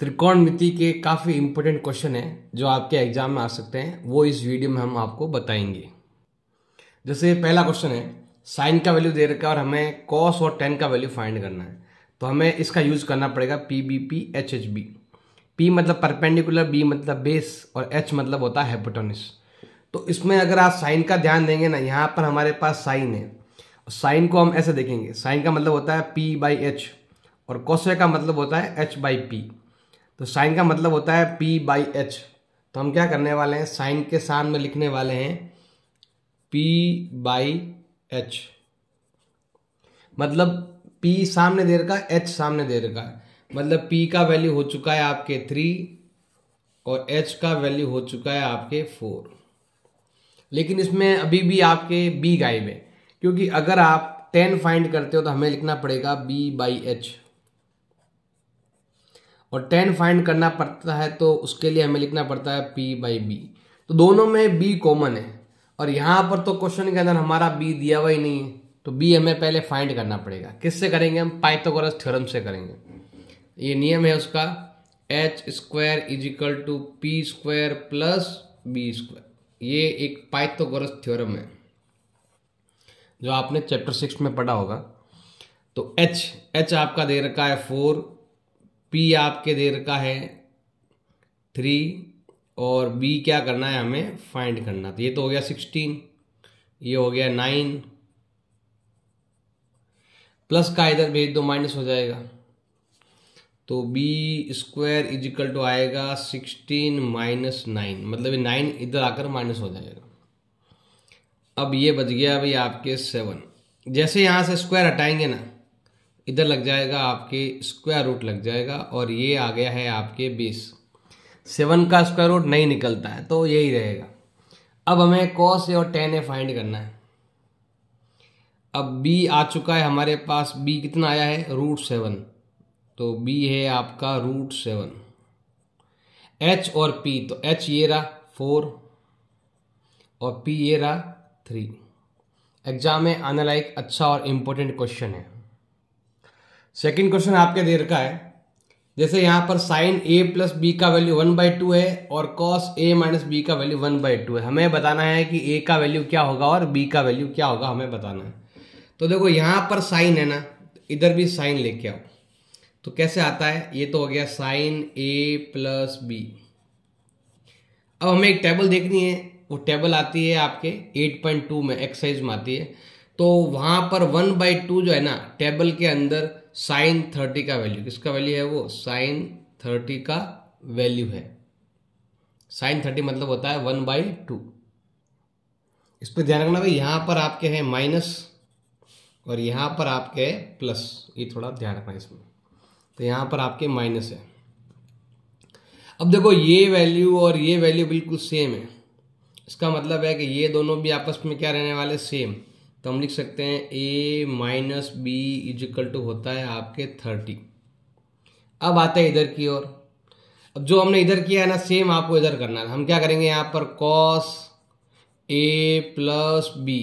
त्रिकोणमिति के काफ़ी important question है जो आपके एग्जाम में आ सकते हैं, वो इस वीडियो में हम आपको बताएंगे। जैसे पहला क्वेश्चन है, साइन का वैल्यू दे रखा है और हमें कॉस और टेन का वैल्यू फाइंड करना है, तो हमें इसका यूज़ करना पड़ेगा P B P H H B. P मतलब परपेंडिकुलर, बी मतलब बेस और एच मतलब होता है हाइपोटेन्यूस। तो इसमें अगर आप साइन का ध्यान देंगे ना, यहाँ पर हमारे पास साइन है, साइन को हम ऐसे देखेंगे, साइन का मतलब होता है पी बाई एच और कोसेक का मतलब होता है एच बाई पी। तो साइन का मतलब होता है पी बाई एच, तो हम क्या करने वाले हैं, साइन के सामने लिखने वाले हैं पी बाई एच, मतलब पी सामने दे रखा है, एच सामने दे रखा है, मतलब P का वैल्यू हो चुका है आपके 3 और H का वैल्यू हो चुका है आपके 4। लेकिन इसमें अभी भी आपके B गायब है, क्योंकि अगर आप 10 फाइंड करते हो तो हमें लिखना पड़ेगा B बाई एच, और 10 फाइंड करना पड़ता है तो उसके लिए हमें लिखना पड़ता है P बाई बी। तो दोनों में B कॉमन है और यहाँ पर तो क्वेश्चन के अंदर हमारा B दिया हुआ ही नहीं है, तो B हमें पहले फाइंड करना पड़ेगा। किससे करेंगे हम? पाइथागोरस थ्योरम से करेंगे। ये नियम है उसका, H square is equal to P square plus B square. ये एक पाइथागोरस थ्योरम है जो आपने चैप्टर 6 में पढ़ा होगा। तो एच आपका दे रखा है 4, पी आपके दे रखा है 3 और बी क्या करना है हमें फाइंड करना। तो ये तो हो गया 16, ये हो गया 9, प्लस का इधर भेज दो माइनस हो जाएगा, तो b square is equal to आएगा 16 माइनस 9, मतलब ये 9 इधर आकर माइनस हो जाएगा। अब ये बच गया भाई आपके 7। जैसे यहाँ से स्क्वायर हटाएंगे ना, इधर लग जाएगा आपके स्क्वायर रूट लग जाएगा और ये आ गया है आपके 20। 7 का स्क्वायर रूट नहीं निकलता है तो यही रहेगा। अब हमें कॉस ए और टेन ए फाइंड करना है। अब b आ चुका है हमारे पास, b कितना आया है √7, तो b है आपका √7। h और p, तो h ये रहा 4 और p ये रहा 3। एग्जाम में आने लायक अच्छा और इम्पोर्टेंट क्वेश्चन है। सेकंड क्वेश्चन आपके दे रखा है, जैसे यहाँ पर साइन a प्लस बी का वैल्यू 1/2 है और कॉस a माइनस बी का वैल्यू 1/2 है। हमें बताना है कि a का वैल्यू क्या होगा और b का वैल्यू क्या होगा, हमें बताना है। तो देखो यहाँ पर साइन है ना, इधर भी साइन लेके आओ, तो कैसे आता है, ये तो हो गया साइन a प्लस बी। अब हमें एक टेबल देखनी है, वो टेबल आती है आपके 8.2 में, एक्सरसाइज में आती है। तो वहाँ पर 1/2 जो है ना टेबल के अंदर, साइन 30 का वैल्यू, किसका वैल्यू है वो, साइन 30 का वैल्यू है। साइन 30 मतलब होता है 1/2। इस पर ध्यान रखना भाई, यहाँ पर आपके हैं माइनस और यहाँ पर आपके है प्लस, ये थोड़ा ध्यान रखना इसमें। तो यहाँ पर आपके माइनस है। अब देखो ये वैल्यू और ये वैल्यू बिल्कुल सेम है, इसका मतलब है कि ये दोनों भी आपस में क्या रहने वाले, सेम। तो हम लिख सकते हैं a minus B is equal to होता है आपके 30। अब आते हैं इधर की ओर। अब जो हमने इधर किया है ना, सेम आपको इधर करना है। हम क्या करेंगे, यहाँ पर cos a प्लस बी।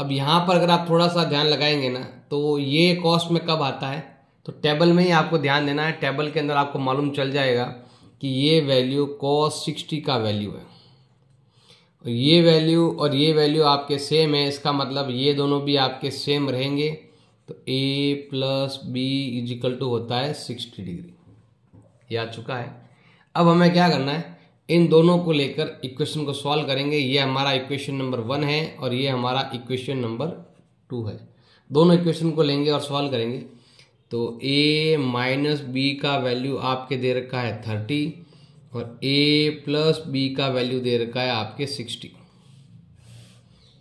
अब यहाँ पर अगर आप थोड़ा सा ध्यान लगाएंगे ना, तो ये cos में कब आता है, तो टेबल में ही आपको ध्यान देना है। टेबल के अंदर आपको मालूम चल जाएगा कि ये वैल्यू कॉस 60 का वैल्यू है और ये वैल्यू आपके सेम है, इसका मतलब ये दोनों भी आपके सेम रहेंगे। तो a plus B is equal to होता है 60 डिग्री। ये आ चुका है। अब हमें क्या करना है, इन दोनों को लेकर इक्वेशन को सॉल्व करेंगे। ये हमारा इक्वेशन नंबर 1 है और ये हमारा इक्वेशन नंबर 2 है। दोनों इक्वेशन को लेंगे और सॉल्व करेंगे। तो a माइनस बी का वैल्यू आपके दे रखा है 30 और a प्लस बी का वैल्यू दे रखा है आपके 60।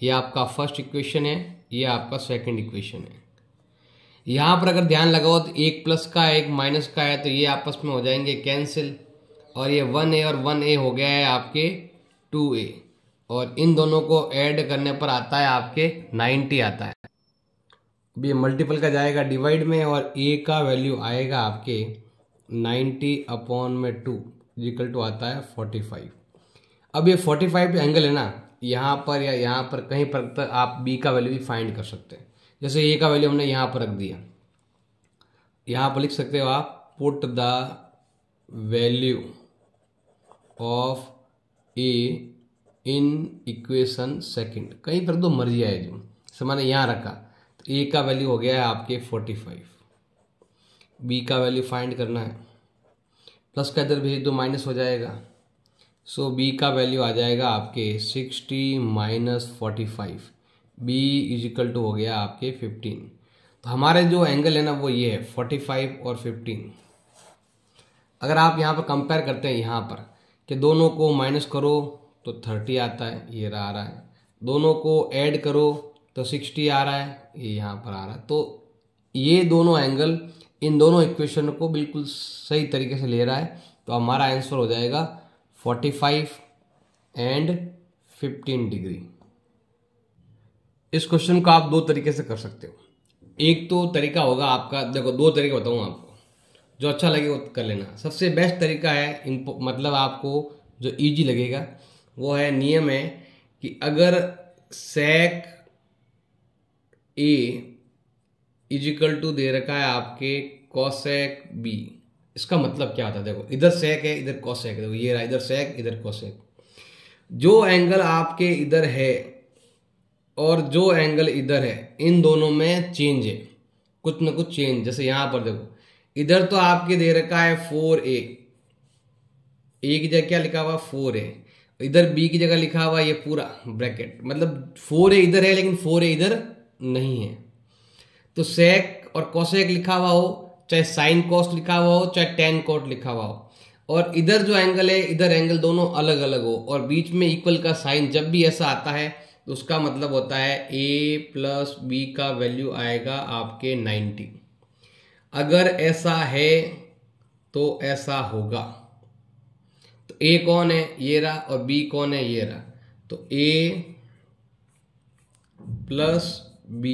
ये आपका फर्स्ट इक्वेशन है, ये आपका सेकंड इक्वेशन है। यहाँ पर अगर ध्यान लगाओ तो एक प्लस का है, एक माइनस का है, तो ये आपस में हो जाएंगे कैंसिल और ये 1a और 1a हो गया है आपके 2a और इन दोनों को ऐड करने पर आता है आपके 90 आता है। ये मल्टीपल का जाएगा डिवाइड में और a का वैल्यू आएगा आपके 90/2 इक्वल टू आता है 45। अब ये 45 एंगल है ना, यहाँ पर या यहाँ पर कहीं पर आप b का वैल्यू भी फाइंड कर सकते हैं। जैसे a का वैल्यू हमने यहाँ पर रख दिया, यहाँ पर लिख सकते हो आप put the value of a in equation second। कहीं पर तो मर्जी आए जो सामान्य यहाँ रखा तो a का वैल्यू हो गया है आपके 45, b का वैल्यू फाइंड करना है, प्लस का इधर भेज दो माइनस हो जाएगा। सो b का वैल्यू आ जाएगा आपके 60 - 45, b इज इक्वल टू हो गया आपके 15। तो हमारे जो एंगल है ना वो ये है 45 और 15। अगर आप यहाँ पर कंपेयर करते हैं यहाँ पर कि दोनों को माइनस करो तो 30 आता है, ये आ रहा है, दोनों को ऐड करो तो 60 आ रहा है, ये यहाँ पर आ रहा है। तो ये दोनों एंगल इन दोनों इक्वेशन को बिल्कुल सही तरीके से ले रहा है। तो हमारा आंसर हो जाएगा 45 and 15 डिग्री। इस क्वेश्चन को आप दो तरीके से कर सकते हो। एक तो तरीका होगा आपका, देखो दो तरीके बताऊँ आपको, जो अच्छा लगे वो कर लेना। सबसे बेस्ट तरीका है मतलब आपको जो इजी लगेगा वो है, नियम है कि अगर sec a इजिकल टू दे रखा है आपके cosec b, इसका मतलब क्या होता है? देखो इधर sec है इधर cosec, देखो ये रहा इधर sec इधर cosec। जो एंगल आपके इधर है और जो एंगल इधर है इन दोनों में चेंज है, कुछ ना कुछ चेंज। जैसे यहाँ पर देखो इधर तो आपके दे रखा है 4a, a की जगह क्या लिखा हुआ 4a, इधर b की जगह लिखा हुआ ये पूरा ब्रैकेट, मतलब 4a इधर है लेकिन 4a इधर नहीं है। तो sec और cosec लिखा हुआ हो, चाहे साइन कॉस्ट लिखा हुआ हो, चाहे टेन कॉट लिखा हुआ हो, और इधर जो एंगल है इधर एंगल दोनों अलग अलग हो, और बीच में इक्वल का साइन जब भी ऐसा आता है तो उसका मतलब होता है a प्लस b का वैल्यू आएगा आपके 90। अगर ऐसा है तो ऐसा होगा। तो a कौन है? ये रहा। और b कौन है? ये रहा। तो a प्लस b,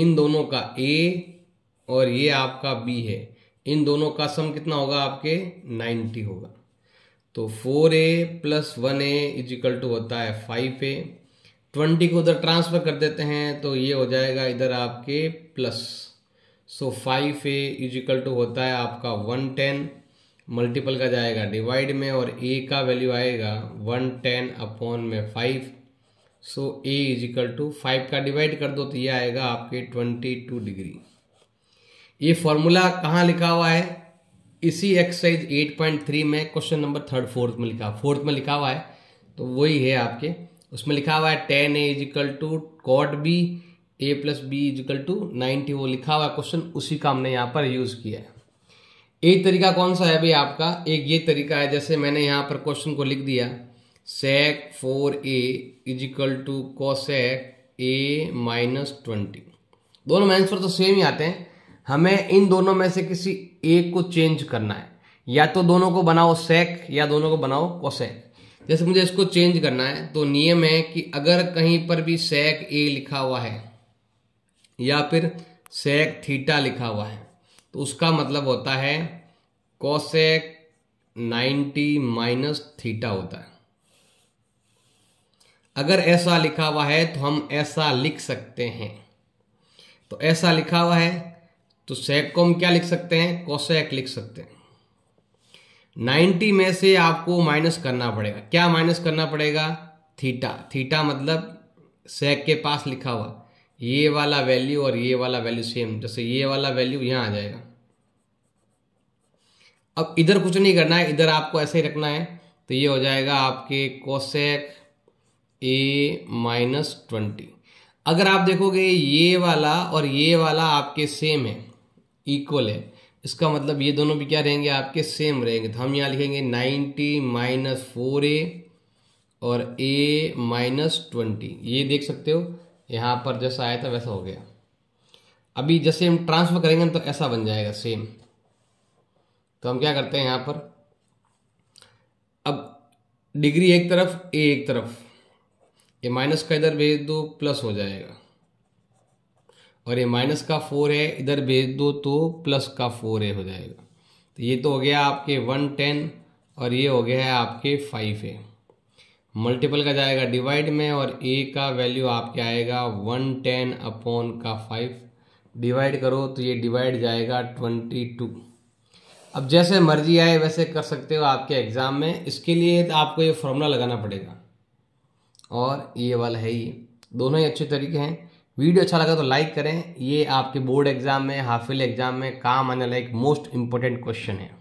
इन दोनों का a और ये आपका b है, इन दोनों का सम कितना होगा आपके 90 होगा। तो 4a plus 1a is equal to होता है 5a। 20 को उधर ट्रांसफर कर देते हैं तो ये हो जाएगा इधर आपके plus. So 5a is equal to होता है आपका 110, मल्टीपल का जाएगा डिवाइड में और a का वैल्यू आएगा 110/5। सो a इजिकल टू 5 का डिवाइड कर दो तो ये आएगा आपके 22 डिग्री। ये फॉर्मूला कहाँ लिखा हुआ है? इसी एक्सरसाइज 8.3 में क्वेश्चन नंबर फोर्थ में लिखा हुआ है। तो वही है आपके, उसमें लिखा हुआ है tan a is equal to cot b, a plus b is equal to 90, वो लिखा हुआ क्वेश्चन, उसी का हमने यहाँ पर यूज़ किया है। एक तरीका कौन सा है भाई आपका? एक ये तरीका है, जैसे मैंने यहाँ पर क्वेश्चन को लिख दिया sec 4a is equal to cosec a -20। दोनों में आंसर तो सेम ही आते हैं, हमें इन दोनों में से किसी एक को चेंज करना है। या तो दोनों को बनाओ सेक या दोनों को बनाओ कोसेक। जैसे मुझे इसको चेंज करना है तो नियम है कि अगर कहीं पर भी सेक ए लिखा हुआ है या फिर सेक थीटा लिखा हुआ है तो उसका मतलब होता है कोसेक 90 - थीटा होता है। अगर ऐसा लिखा हुआ है तो हम ऐसा लिख सकते हैं। तो ऐसा लिखा हुआ है तो सेक को हम क्या लिख सकते हैं? कोसेक लिख सकते हैं। 90 में से आपको माइनस करना पड़ेगा। क्या माइनस करना पड़ेगा? थीटा। थीटा मतलब सेक के पास लिखा हुआ ये वाला वैल्यू और ये वाला वैल्यू सेम, जैसे ये वाला वैल्यू यहाँ आ जाएगा। अब इधर कुछ नहीं करना है, इधर आपको ऐसे ही रखना है। तो ये हो जाएगा आपके कोसेक a -20। अगर आप देखोगे ये वाला और ये वाला आपके सेम है, इक्वल है, इसका मतलब ये दोनों भी क्या रहेंगे? आपके सेम रहेंगे। तो हम यहाँ लिखेंगे 90 - 4a और a -20। ये देख सकते हो यहाँ पर जैसा आया था वैसा हो गया। अभी जैसे हम ट्रांसफर करेंगे तो ऐसा बन जाएगा सेम। तो हम क्या करते हैं यहाँ पर, अब डिग्री एक तरफ a एक तरफ, ये माइनस का इधर भेज दो प्लस हो जाएगा, और ये माइनस का 4a इधर भेज दो तो प्लस का 4a हो जाएगा। तो ये तो हो गया आपके 110 और ये हो गया है आपके 5a, मल्टीपल का जाएगा डिवाइड में और a का वैल्यू आपके आएगा 110/5। डिवाइड करो तो ये डिवाइड जाएगा 22। अब जैसे मर्जी आए वैसे कर सकते हो आपके एग्ज़ाम में। इसके लिए तो आपको ये फॉर्मूला लगाना पड़ेगा और ये वाला है, ये दोनों ही अच्छे तरीके हैं। वीडियो अच्छा लगा तो लाइक करें। ये आपके बोर्ड एग्ज़ाम में, हाफिल एग्ज़ाम में काम आने वाला एक मोस्ट इम्पोर्टेंट क्वेश्चन है।